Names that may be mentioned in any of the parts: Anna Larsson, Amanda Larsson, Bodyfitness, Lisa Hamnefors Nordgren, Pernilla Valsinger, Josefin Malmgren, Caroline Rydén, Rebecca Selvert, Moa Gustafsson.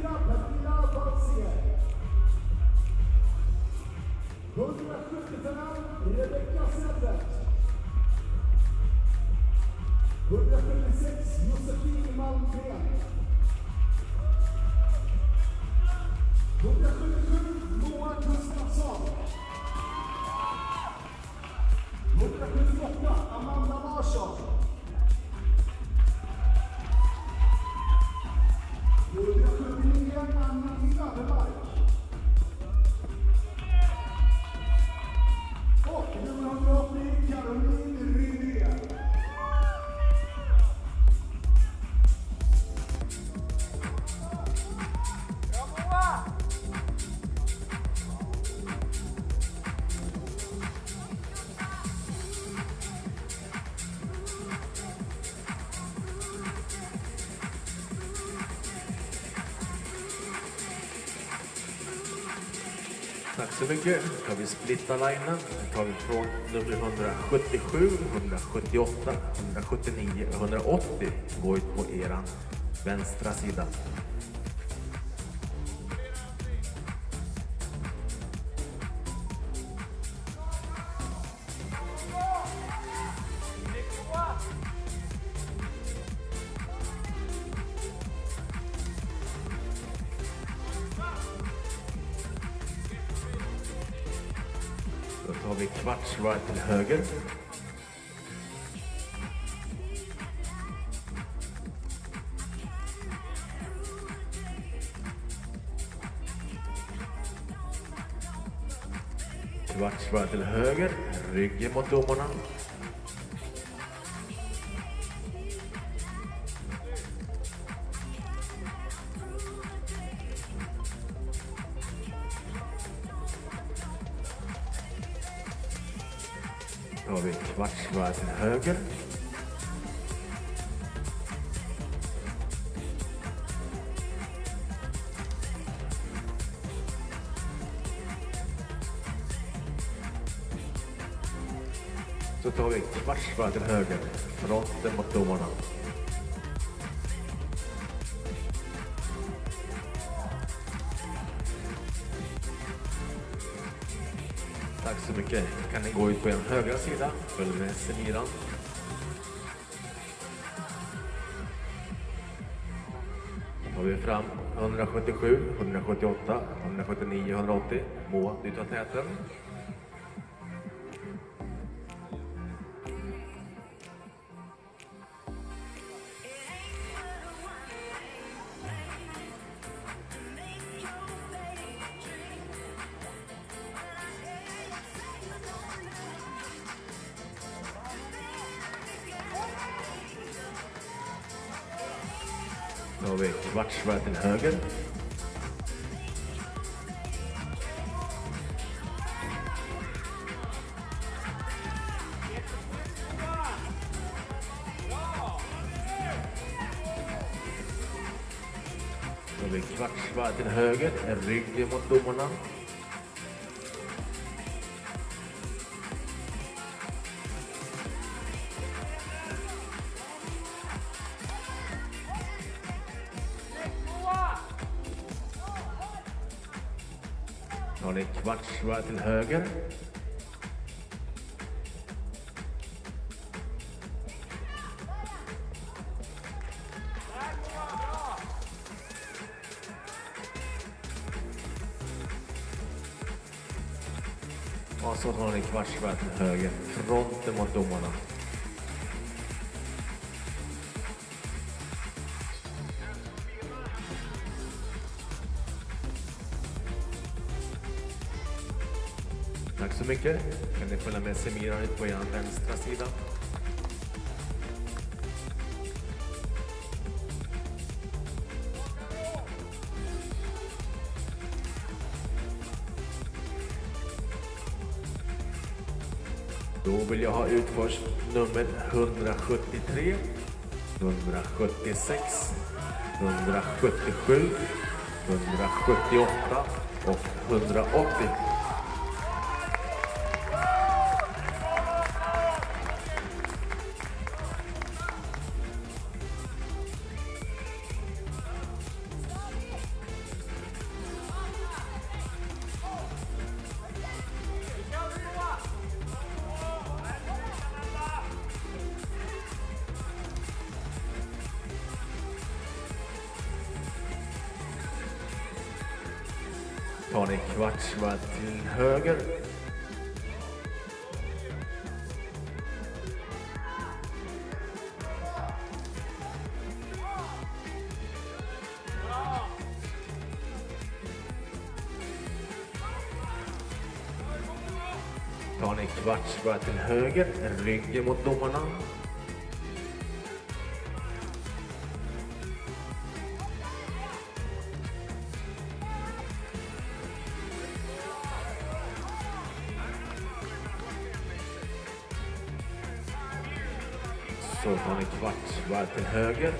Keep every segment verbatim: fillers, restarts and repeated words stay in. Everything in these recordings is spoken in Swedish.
fyra, Pernilla Valsinger. etthundrasjuttiofem, Rebecca Selvert. etthundrasjuttiosex, Josefin Malmgren. etthundrasjuttiosju, Moa Gustafsson. etthundrasjuttioåtta, Amanda Larsson. etthundrasjuttionio, Anna Larsson. Och nummer hundraåttio, Caroline Rydén. Tack så mycket. Ska vi splitta linen. Vi tar ifrån nummer hundrasjuttiosju, hundrasjuttioåtta, hundrasjuttionio, hundraåttio. Gå ut på eran vänstra sida. Då tar vi kvartsvarv till höger. Kvartsvarv till höger, ryggen mot domarna. Då har vi kvartsvarv till höger. Så tar vi kvartsvarv till höger. Fronten mot domarna. Tack så mycket. Kan ni gå ut på en högra sida? Följ med seniran. Då tar vi fram etthundrasjuttiosju, etthundrasjuttioåtta, etthundrasjuttionio, etthundraåttio. Moa, du tar täten. Då har vi kvartsvarv till höger. Då har vi kvartsvarv till höger, en rygg mot domarna. Då har ni kvartsvarv till höger. Och så har ni kvartsvarv till höger. Fronten mot domarna. Tack så mycket. Kan ni följa med Semira ut på er vänstra sida? Då vill jag ha ut först nummer etthundrasjuttiotre, etthundrasjuttiosex, etthundrasjuttiosju, etthundrasjuttioåtta och etthundraåttio. tar ni kvartsvarv till höger. Tar ni kvartsvarv till höger, ryggen mot domarna. Så tar ni kvartsvarv till höger.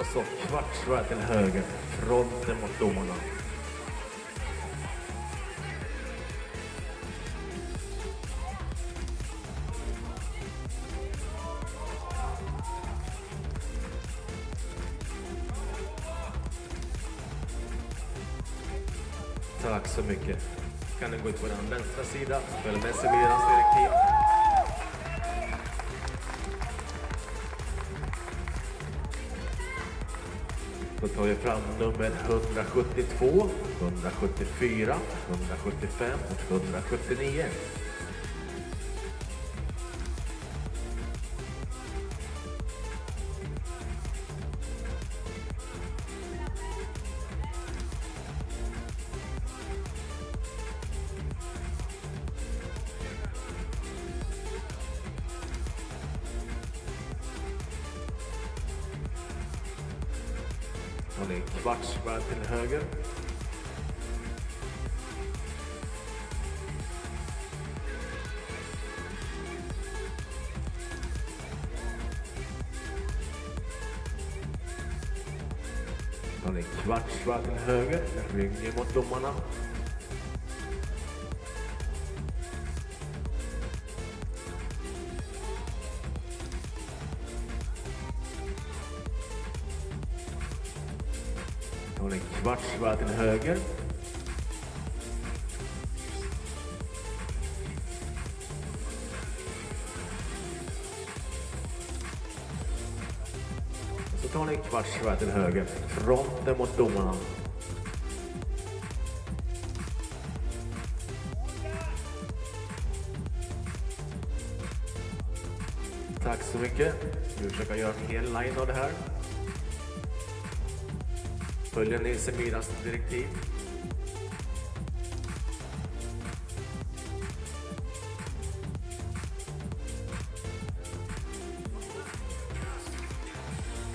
Och så kvartsvarv till höger, fronten mot domarna. Tack så mycket. Kan ni gå ut på den vänstra sida? Följ med serverans direktiv. Då tar vi fram nummer ett hundra sjuttiotvå, ett hundra sjuttiofyra, ett hundra sjuttiofem och ett hundra sjuttionio. Och det är kvartsvarv till höger. Och det är kvartsvarv till höger. Ryggen mot domarna. Hon är kvartsvarv till höger. Så tar ni kvartsvarv till höger. Fronten mot domarna. Tack så mycket. Vi försöker göra en hel line av det här. Följer ni Semiras direktiv.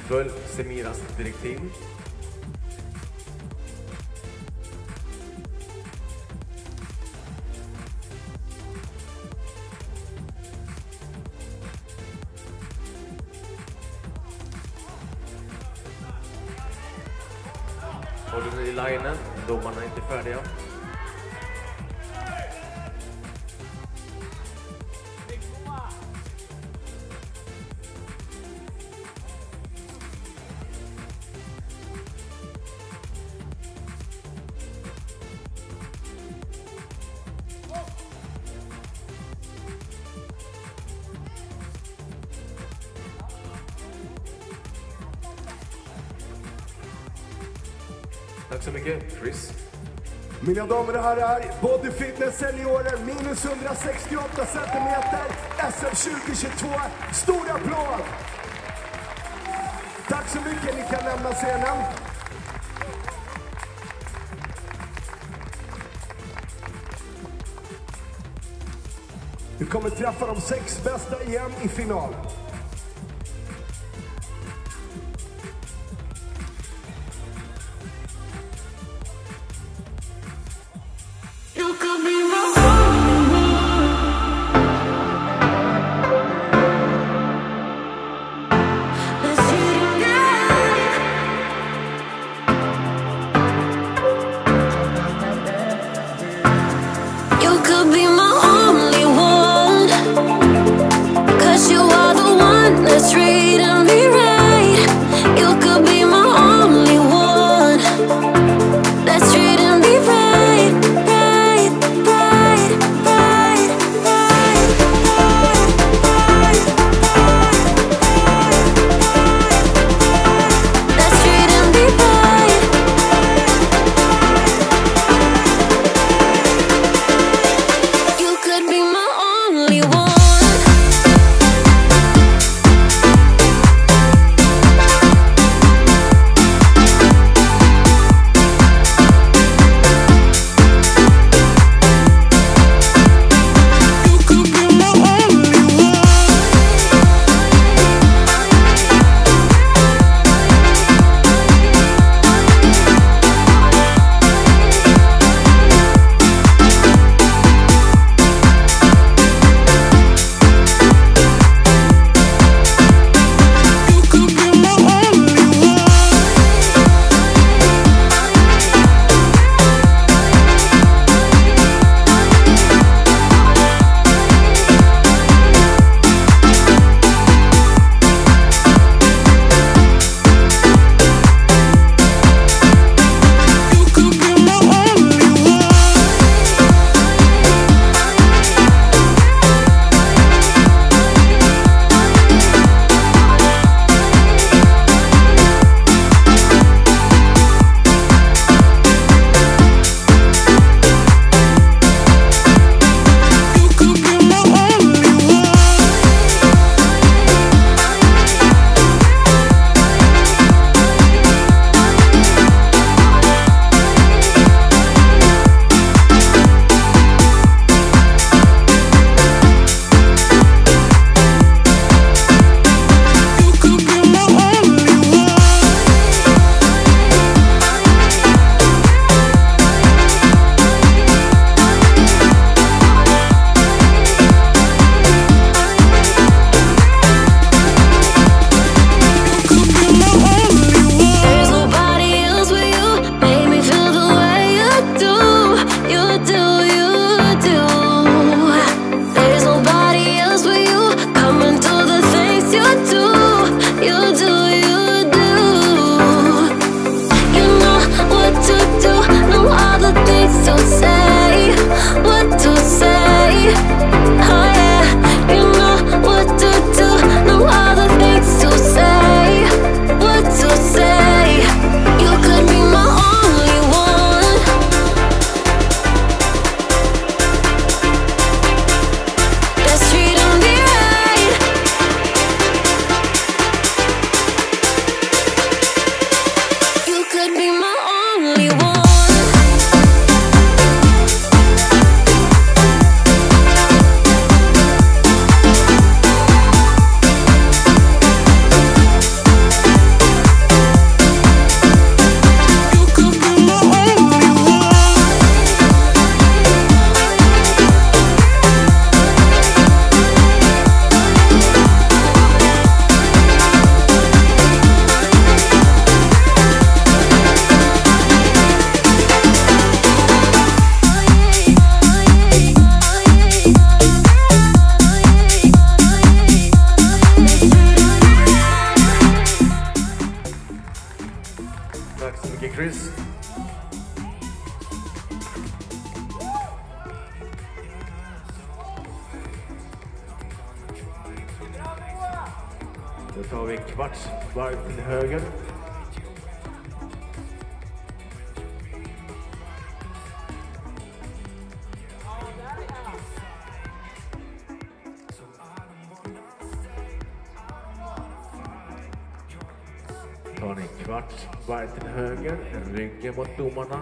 Följ Semiras direktiv. Håller ni i linen, domarna är inte färdiga. Tack så mycket, Chris. Mina damer och herrar, Body Fitness seniorer, minus hundrasextioåtta centimeter, S M tjugo tjugotvå. Stor applåd! Tack så mycket, ni kan lämna scenen. Vi kommer träffa de sex bästa igen i final. Could be my only one, 'cause you are the one. tar vi kvarts varv till höger. Tar ni kvarts varv till höger, ryggen mot domarna.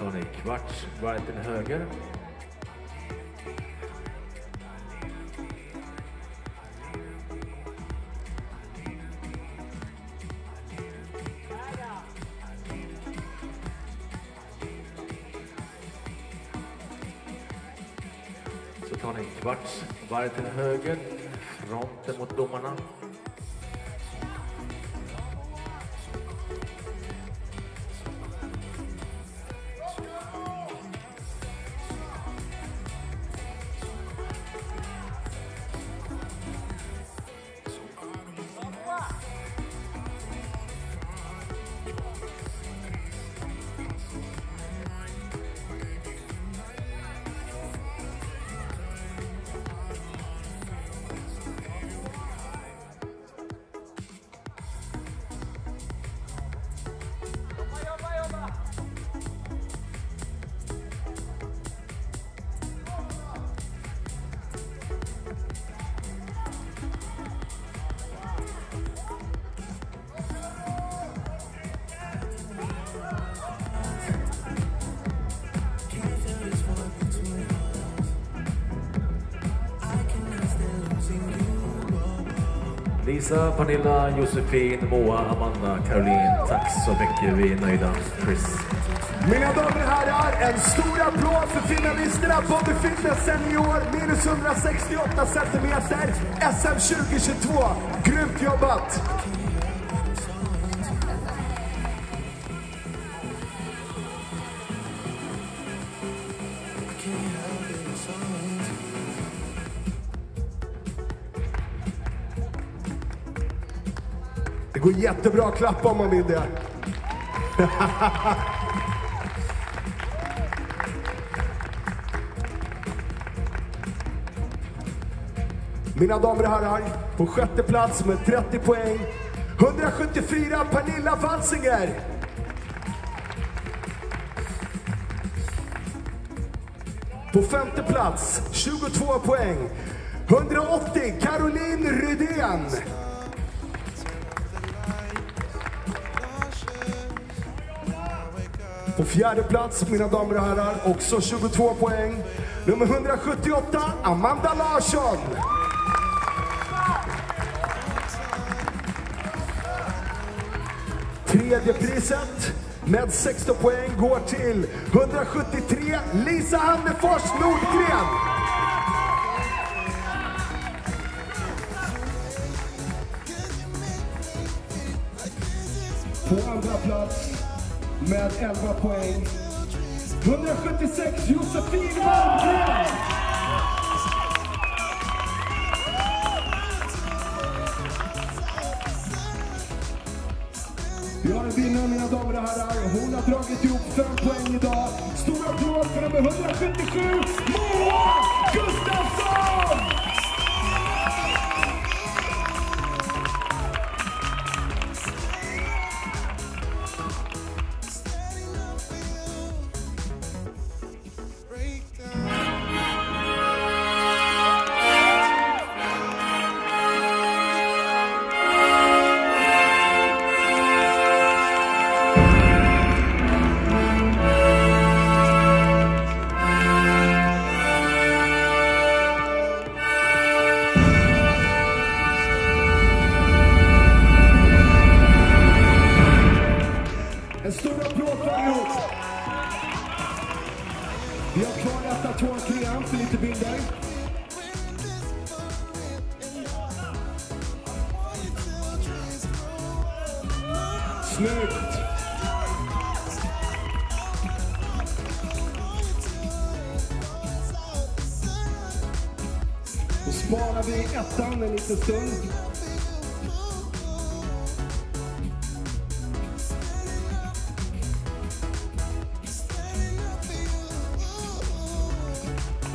Tar ni kvarts varv till höger. Så tar ni kvarts varv till höger, fronten mot domarna. Lisa, Pernilla, Josefin, Moa, Amanda, Caroline, tack så mycket, vi är nöjda. Chris. Mina damer och herrar, en stor applåd för finalisterna på The Fitness Senior, minus hundrasextioåtta centimeter, S M tjugohundratjugotvå. Grymt jobbat! Det går jättebra att klappa om man vill det. Mina damer och herrar, på sjätte plats med trettio poäng, hundrasjuttiofyra Pernilla Valsinger. På femte plats, tjugotvå poäng, hundraåttio Caroline Rydén. På fjärde plats, mina damer och herrar, också tjugotvå poäng. Nummer hundrasjuttioåtta, Amanda Larsson. Tredje priset med sexton poäng går till hundrasjuttiotre, Lisa Hamnefors Nordgren. På andra plats med elva poäng, hundrasjuttiosex Josefin Malmgren. Vi har en vinnare, mina damer och herrar. Hon har dragit ihop fem poäng idag. Stora applåd för nummer hundrasjuttiosju, Moa Gustafsson! Vi har kvar ett två trean för lite bilder. Snyggt! Då sparar vi ettan en liten stund.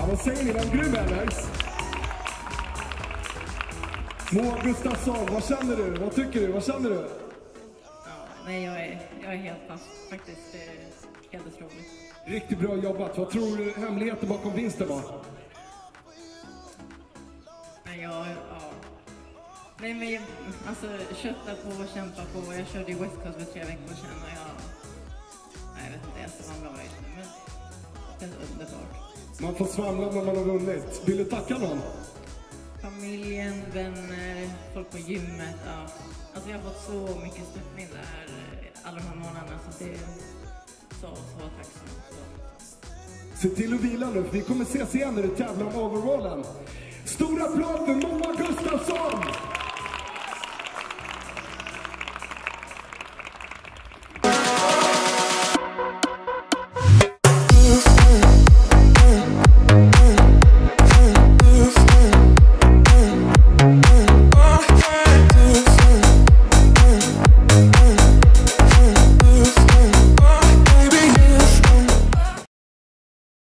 Ja, vad säger ni? Vad grym, Alex! Moa Gustafsson, vad känner du? Vad tycker du? Vad känner du? Ja, nej, jag är, jag är helt fast. Faktiskt helt otroligt. Riktigt bra jobbat. Vad tror du hemligheten bakom vinsten var? Nej, jag... Ja. Nej, men jag, alltså, kötta på och kämpa på. Jag körde i West Coast för tre veckor sedan och jag... Nej, jag vet inte, jag ska vara bra just nu, men det är underbart. Man får svamla när man har vunnit. Vill du tacka någon? Familjen, vänner, folk på gymmet, ja. Alltså jag har fått så mycket stöttning där alla de här månaderna, så det är så, så tack så mycket. Se till att vila nu, vi kommer ses igen när du tävlar om overallen. Stora applåd för Moa Gustafsson!